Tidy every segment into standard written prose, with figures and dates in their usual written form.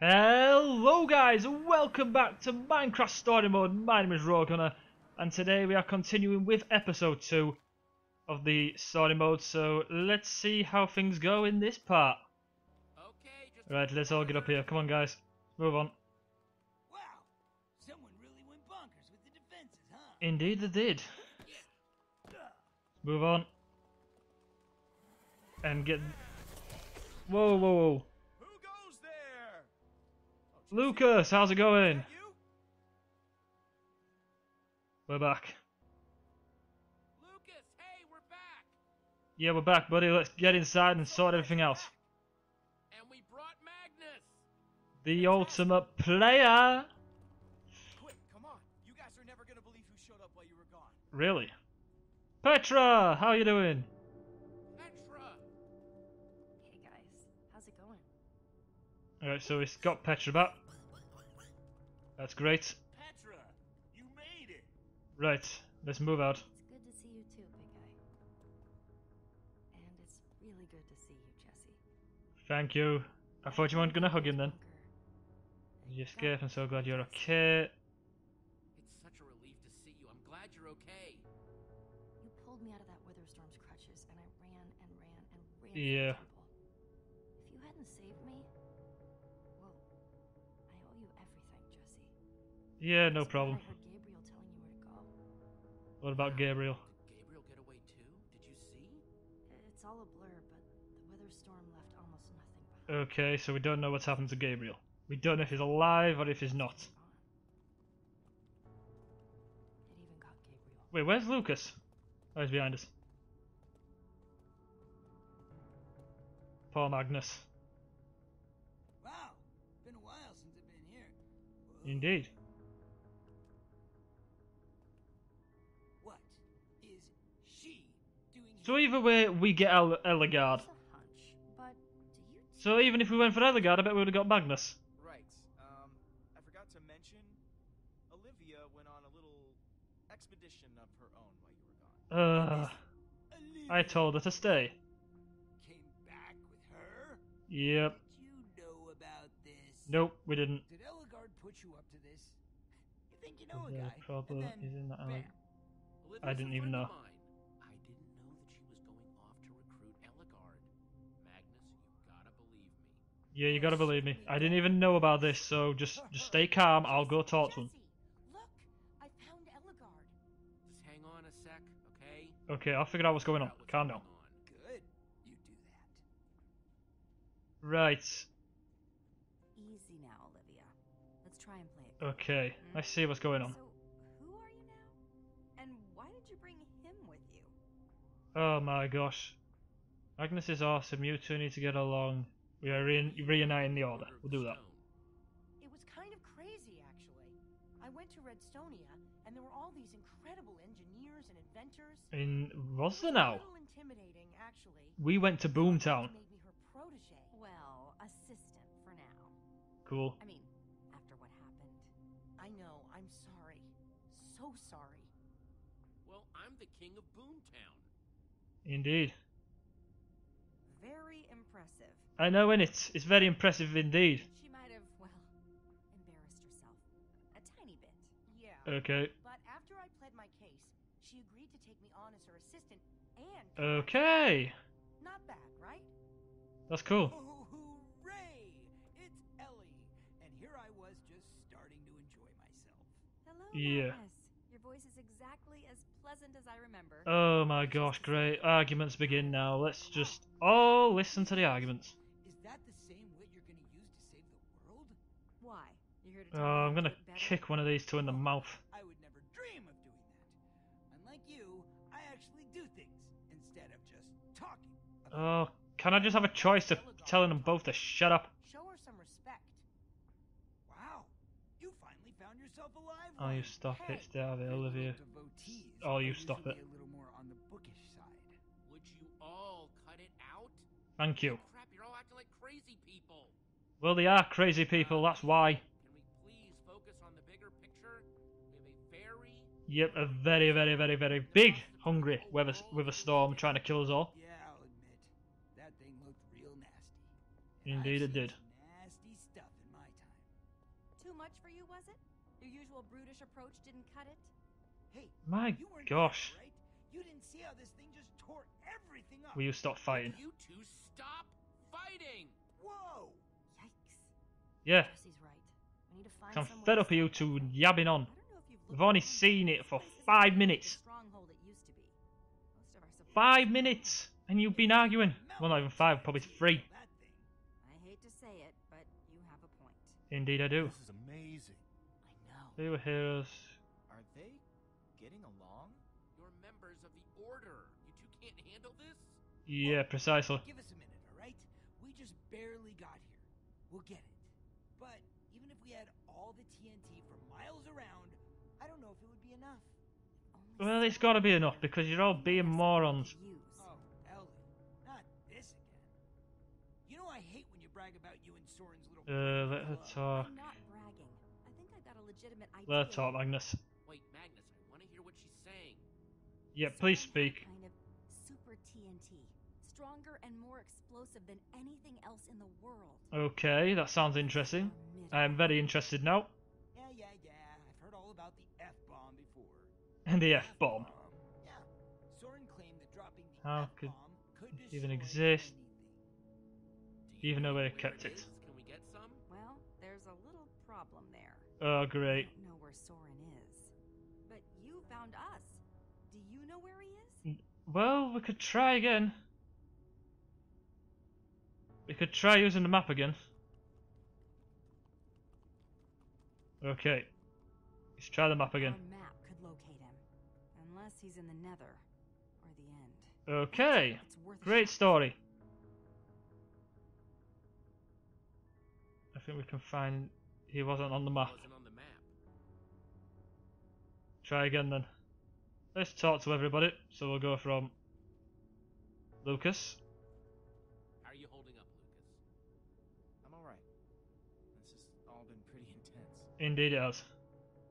Hello guys, welcome back to Minecraft Story Mode. My name is RogueHunter and today we are continuing with episode 2 of the story mode, so let's see how things go in this part. Okay, right, let's all get up here. Come on guys, move on. Wow, someone really went bonkers with the defenses, huh? Indeed they did. Yeah. Move on. And get... Whoa, whoa, whoa. Lucas, how's it going? We're back. Lucas, hey, we're back. Yeah, we're back, buddy. Let's get inside and sort everything else. And we brought Magnus, the ultimate player. Quick, come on. You guys are never gonna believe who showed up while you were gone. Really? Petra, how you doing? Hey guys, how's it going? Alright, so it's got Petra back. That's great. Petra, you made it. Right, let's move out. It's good to see you too, big guy. And it's really good to see you, Jesse. Thank you. I thought you weren't gonna hug him then. You escaped. I'm so glad you're okay. It's such a relief to see you. I'm glad you're okay. You pulled me out of that Witherstorm's crutches, and I ran and ran and ran. Yeah. Temple. If you hadn't saved me. Yeah, no problem. I heard Gabriel telling you where to go. What about Gabriel? Did Gabriel get away too? Did you see? It's all a blur, but the weather storm left almost nothing behind. Okay, so we don't know what's happened to Gabriel. We don't know if he's alive or if he's not. It even got Gabriel. Wait, where's Lucas? Oh, he's behind us. Poor Magnus. Wow, been a while since I've been here. Whoa. Indeed. So either way, we get Elagard. So even if we went for Elagard, I bet we would have got Magnus. Right. I forgot to mention, Olivia went on a little expedition of her own while you were gone. I told her to stay. Came back with her? Yep. Did you know about this? Nope, we didn't. Did Elagard put you up to this? You think you know a guy? Probably. He's in that alley. I didn't even know. Yeah, you gotta believe me. I didn't even know about this, so just stay calm. I'll go talk to him. Look, I found Elagard. Just hang on a sec, okay? Okay, I'll figure out what's going on. Calm down. Good, you do that. Right. Easy now, Olivia. Let's try and play it. Okay, let's see what's going on. So, who are you now? And why did you bring him with you? Oh my gosh, Magnus is awesome. You two need to get along. We are reuniting the order. We'll do that. It was kind of crazy, actually. I went to Redstonia, and there were all these incredible engineers and inventors. Was there now? Intimidating, actually. We went to Boomtown. Made me her protege. Well, assistant for now. Cool. I mean, after what happened. I know. I'm sorry. So sorry. Well, I'm the king of Boomtown. Indeed. Very impressive. I know, innit? It's very impressive indeed. She might have, well, embarrassed herself. A tiny bit. Yeah. Okay. But after I pled my case, she agreed to take me on as her assistant and... Okay. Not bad, right? That's cool. Oh, hooray! It's Ellie. And here I was just starting to enjoy myself. Hello, yeah. Alice. Your voice is exactly as pleasant as I remember. Oh my gosh, great. Arguments begin now. Let's just all listen to the arguments. Is that the same wit you're going to use to save the world? Why? You're here to I'm going to kick one of these two in the mouth. I would never dream of doing that. Unlike you, I actually do things instead of just talking. Oh, can I just have a choice of telling them both to shut up? Show her some respect. Alive, oh, you stop it, David, Olivia. Oh, you stop it. Would you all cut it out? Thank you. Crap, you're all acting like crazy people. Well, they are crazy people, that's why. Can we please focus on the bigger picture? We have a very... Yep, a very, very, very, very big, hungry Witherstorm trying to kill us all. Yeah, I'll admit, that thing looked real nasty. Indeed it did. Nasty stuff in my much for you, was it? Your usual brutish approach didn't cut it? Hey, my gosh. Right? You didn't see how this thing just tore everything up. Will you stop fighting? You two stop fighting. Whoa. Yikes. Yeah. Jesse's right. We need to find I'm fed up of you two yabbing on. We've only seen it for 5 minutes. 5 minutes, and you've been arguing. Well, not even five, probably 3. I hate to say it, but you have a point. Indeed, I do. This is amazing. I know. They were heroes. Are they getting along? You're members of the order. You two can't handle this. Yeah, precisely. Give us a minute, all right? We just barely got here. We'll get it. But even if we had all the TNT for miles around, I don't know if it would be enough. Well, it's got to be enough because you're all being morons. Oh, Ellie, not this again. You know I hate when you brag about you and Soren's little. Let her talk. I'm not bragging. I think I got a legitimate idea. Let her talk, Magnus. Wait, Magnus, I want to hear what she's saying. Yeah, please speak. Kind of super TNT, stronger and more explosive than anything else in the world. Okay, that sounds interesting. I am very interested now. Yeah. I've heard all about the F-bomb before. And the F-bomb. Yeah. Soren claimed that dropping the F-bomb could even exist. Even though we kept it. Can we get some? Well, there's a little problem there. Oh, great. I don't know where Soren is. But you found us. Do you know where he is? Well, we could try again. We could try using the map again. Okay. Let's try the map again. Our map could locate him. Unless he's in the Nether or the End. Okay. Great story. I think we can find he wasn't on the map. Try again then. Let's talk to everybody. So we'll go from Lucas. How are you holding up, Lucas? I'm alright. This has all been pretty intense. Indeed it has.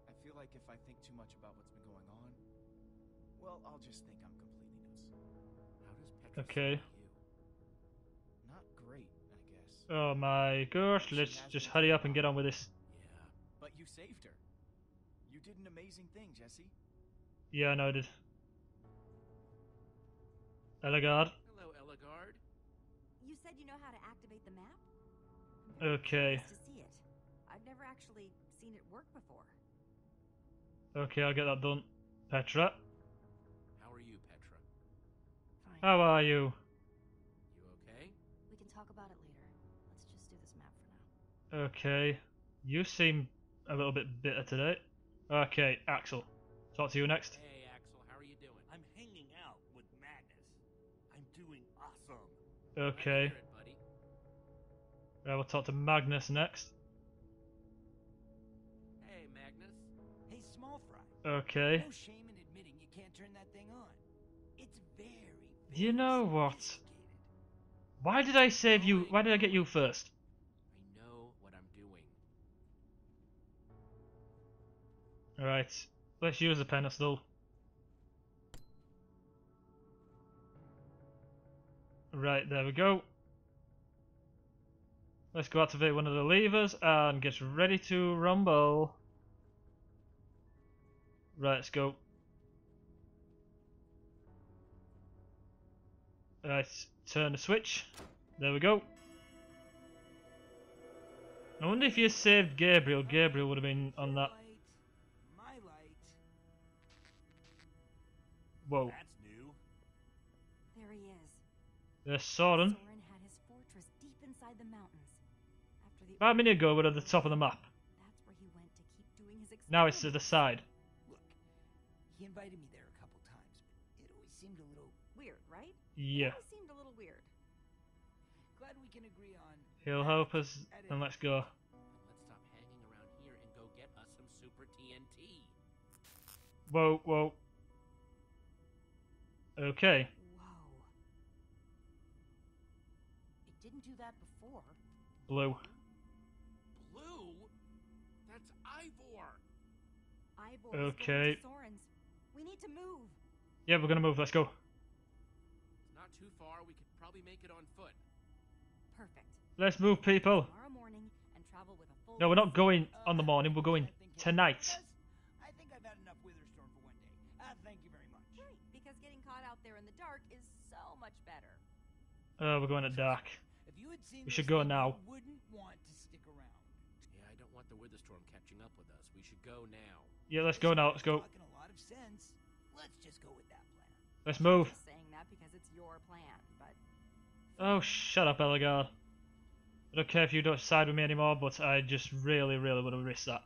I feel like if I think too much about what's been going on, well, I'll just think I'm completely nuts. How does Petra feel about you? Not great, I guess. Oh my gosh, let's just hurry up and get on with this. Yeah, but you saved her. You did an amazing thing, Jesse. Yeah, I know I did. Eligard. Hello, Eligard. You said you know how to activate the map? Okay. Nice to see it. I've never actually seen it work before. Okay, I'll get that done. Petra. How are you, Petra? Fine. How are you? You okay? We can talk about it later. Let's just do this map for now. Okay. You seem a little bit bitter today. Okay, Axel. Talk to you next. Hey, Axel, how are you doing? I'm hanging out with Magnus. I'm doing awesome. Okay. I will talk to Magnus next. Hey, Magnus. Hey, small fry. Okay. No shame in admitting you can't turn that thing on. It's very. You know what? Why did I save you? Why did I get you first? I know what I'm doing. All right. Let's use the penis though. Right, there we go. Let's go activate one of the levers and get ready to rumble. Right, let's go. Right, turn the switch. There we go. I wonder if you saved Gabriel. Gabriel would have been on that. Whoa. That's new. There he is. There's Soren. Soren had his fortress deep inside the mountains. After the 5 minutes ago, we're at the top of the map. That's where he went to keep doing his experiments. Now it's to the side. Look, he invited me there a couple times, but it always seemed a little weird, right? Yeah. It always seemed a little weird. Glad we can agree on. He'll help us, and let's go. Let's stop hanging around here and go get us some super TNT. Whoa, whoa. Okay. Whoa. It didn't do that before. Blue. Blue? That's Ivor. Ivor. Okay. Soren's. We need to move. Yeah, we're gonna move. Let's go. It's not too far. We could probably make it on foot. Perfect. Let's move, people. Tomorrow morning and travel with a full No, we're not going on the morning. We're going tonight. I think I've had enough Witherstorm for one day. Thank you very much. Right, because getting caught out there in the dark is so much better. Oh, we're going at dark. If you had seen, we should go now. You wouldn't want to stick around. Yeah, I don't want the Witherstorm catching up with us. We should go now. Yeah, let's go now. Let's go. Talking a lot of sense. Let's just go with that plan. Let's move. I'm saying that because it's your plan, but. Oh, shut up, Eligard. I don't care if you don't side with me anymore, but I just really, really want to risk that.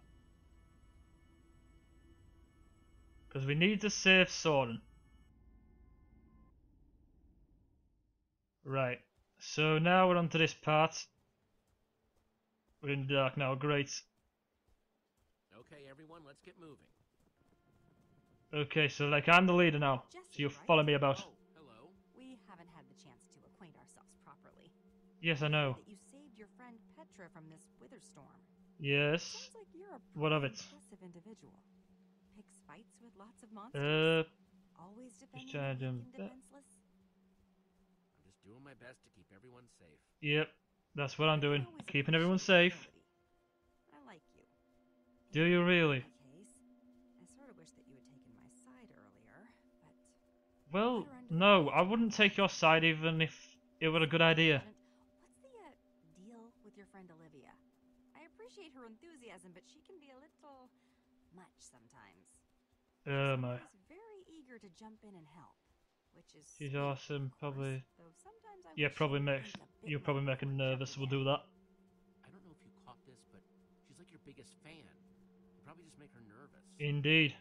Because we need to save Soren. Right, so now we're on to this part. We're in the dark now, great. Okay, everyone, let's get moving. Okay, so like I'm the leader now, so you follow me about. Oh, hello. We haven't had the chance to acquaint ourselves properly. Yes, I know. You saved your friend Petra from this Witherstorm. Yes. Sounds like you're a what of it? Individual. Picks fights with lots of monsters. Always defending the defenseless. I'm just doing my best to keep everyone safe. Yep, that's what I'm doing. Keeping everyone safe. I like you. Do you really? Well, no, I wouldn't take your side even if it were a good idea. What's the deal with your friend Olivia? I appreciate her enthusiasm, but she can be a little much sometimes. My. She's very eager to jump in and help, which is. She's awesome, probably. Yeah, probably makes you probably make her nervous. We'll do that. I don't know if you caught this, but she's like your biggest fan. You probably just make her nervous. Indeed.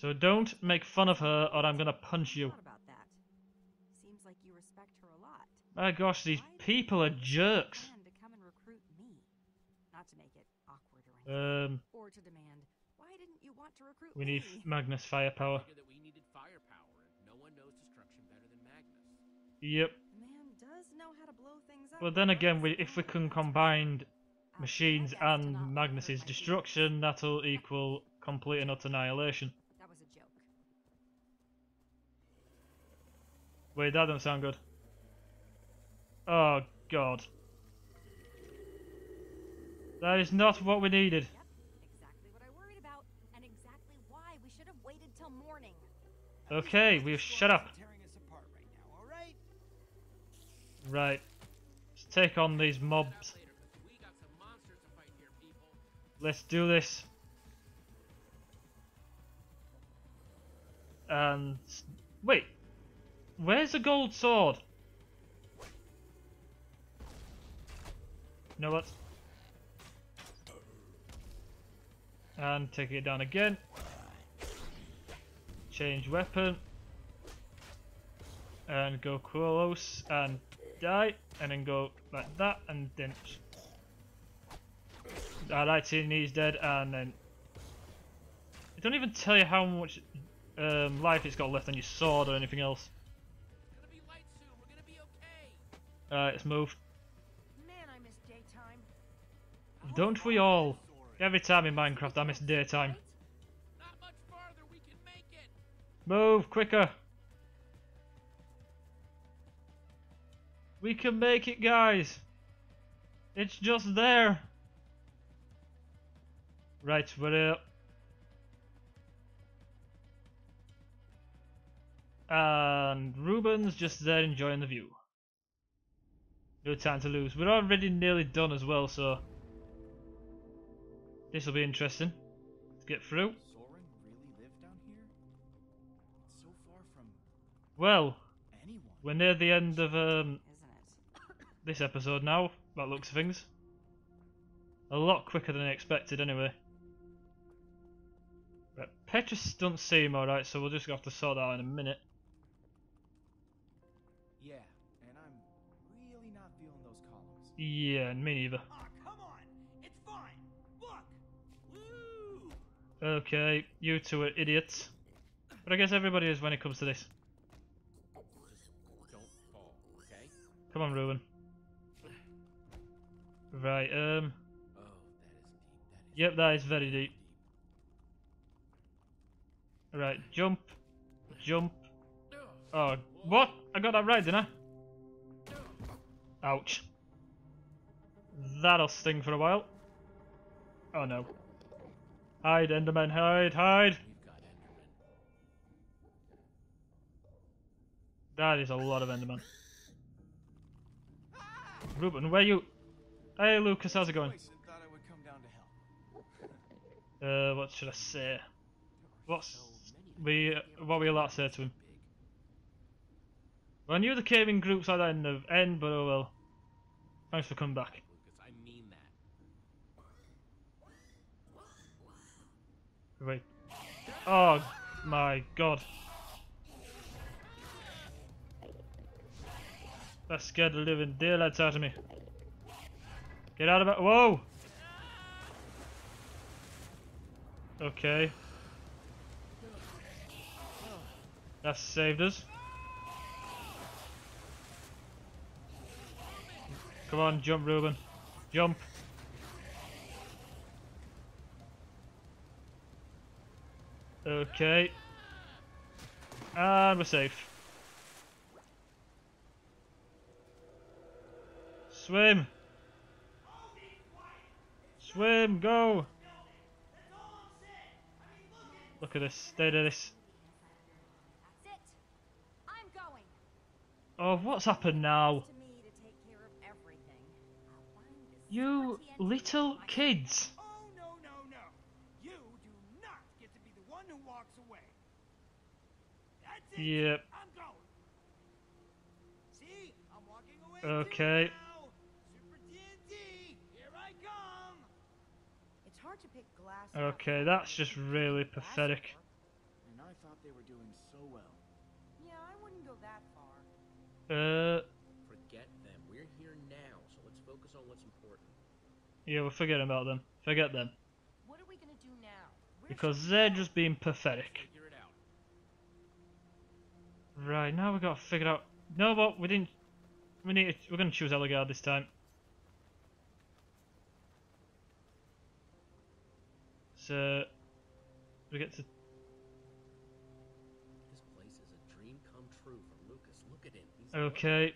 So don't make fun of her, or I'm gonna punch you. About that. Seems like you respect her a lot. My gosh, these people are jerks. To come and recruit me, not to make it awkward or anything. Or to demand, why didn't you want to recruit me? We need Magnus firepower. We needed firepower. No one knows destruction better than Magnus. Yep. The man does know how to blow things up. Well, then again, if we can combine machines and Magnus's destruction, that'll equal complete and utter annihilation. Wait, that doesn't sound good. Oh, God. That is not what we needed. Yep, exactly what I worried about, and exactly why we should have waited till morning. Okay, we've shut up. Right. Let's take on these mobs. Let's do this. And... wait. Where's the gold sword? You know what? And taking it down again. Change weapon. And go close and die. And then go like that and then... I like seeing he's dead and then... I don't even tell you how much life it's got left on your sword or anything else. Alright, let's move. Man, I miss daytime. Don't we all? Every time in Minecraft I miss daytime. Not much farther, we can make it. Move quicker. We can make it, guys. It's just there. Right, we're up. And Ruben's just there enjoying the view. No time to lose. We're already nearly done as well, so this will be interesting to get through. Soren really lived down here? So far from well, anyone. We're near the end of this episode now, by the looks of things. A lot quicker than I expected, anyway. Right, Petra doesn't seem alright, so we'll just have to sort that out in a minute. Yeah. Yeah, me neither. Oh, come on. It's fine. Look. Woo. Okay, you two are idiots. But I guess everybody is when it comes to this. Don't fall, okay? Come on, Ruben. Right, oh, that is deep. Yep, that is very deep. Right, jump. Jump. Oh, what? I got that right, didn't I? Ouch. That'll sting for a while. Oh no. Hide, Enderman, hide, hide! We've got Enderman. That is a lot of Enderman. Ruben, where you? Hey Lucas, how's it going? What should I say? What were you allowed to say to him? Well, I knew the caving groups had an end, but oh well. Thanks for coming back. Wait. Oh my god. That scared the living daylights out of me. Get out of it. Whoa! Okay. That saved us. Come on, jump, Ruben. Jump. Okay. And we're safe. Swim! Swim, go! Look at this, stay to this. Oh, what's happened now? You little kids! Yep. Okay. Okay, that's just really pathetic. And I thought they were doing so well. Yeah, I wouldn't go that far. Forget them. We're here now, so let's focus on what's important. Yeah, we'll forget about them. Forget them. What are we gonna do now? Because they're just being pathetic. Right, now we've got to figure out... No, but we didn't... We're going to choose Eligard this time. So... we get to... This place is a dream come true for Lucas. Look at him. Okay.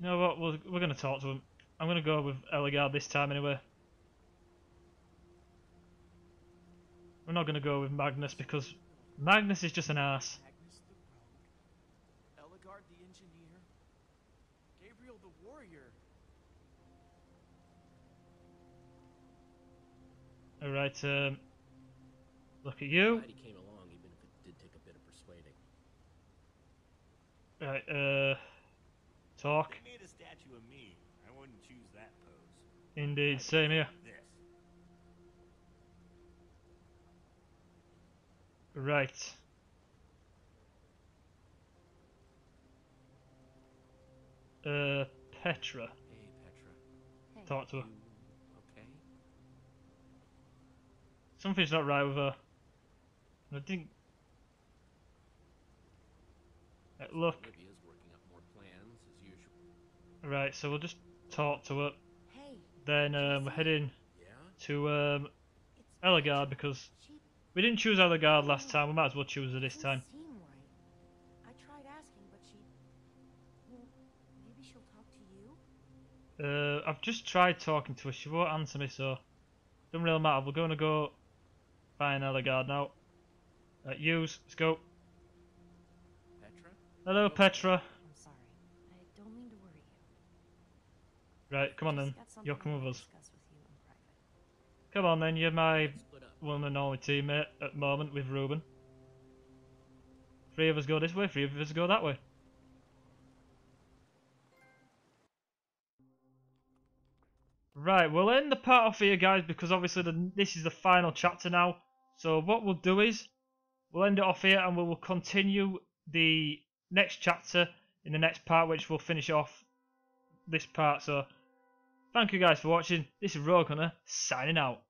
No, but we're going to talk to him. I'm going to go with Eligard this time anyway. We're not going to go with Magnus because... Magnus is just an ass. Magnus the Rogue, Eligard the engineer, Gabriel the warrior. All right, look at you. Glad he came along, even if it did take a bit of persuading. Right, talk. They made a statue of me. I wouldn't choose that pose. Indeed, same here. Right. Petra. Hey, Petra. Hey. Talk to her. Okay. Something's not right with her. I think. Right, look. Olivia's working up more plans as usual. Right, so we'll just talk to her. Hey. Then we're heading to Eligard because. We didn't choose Eligard last time, we might as well choose her this time. I tried asking, but she... Well, maybe she'll talk to you? I've just tried talking to her, she won't answer me, so... Doesn't really matter, we're going to go find Eligard now. Use, let's go. Petra? Hello, Petra. I'm sorry, I don't mean to worry you. Right, come on then, you'll come with us. Come on then, you're my one and only teammate at the moment with Ruben. Three of us go this way, three of us go that way. Right, we'll end the part off here guys because obviously this is the final chapter now. So what we'll do is, we'll end it off here and we will continue the next chapter in the next part which will finish off this part. So thank you guys for watching, this is RogueHunter signing out.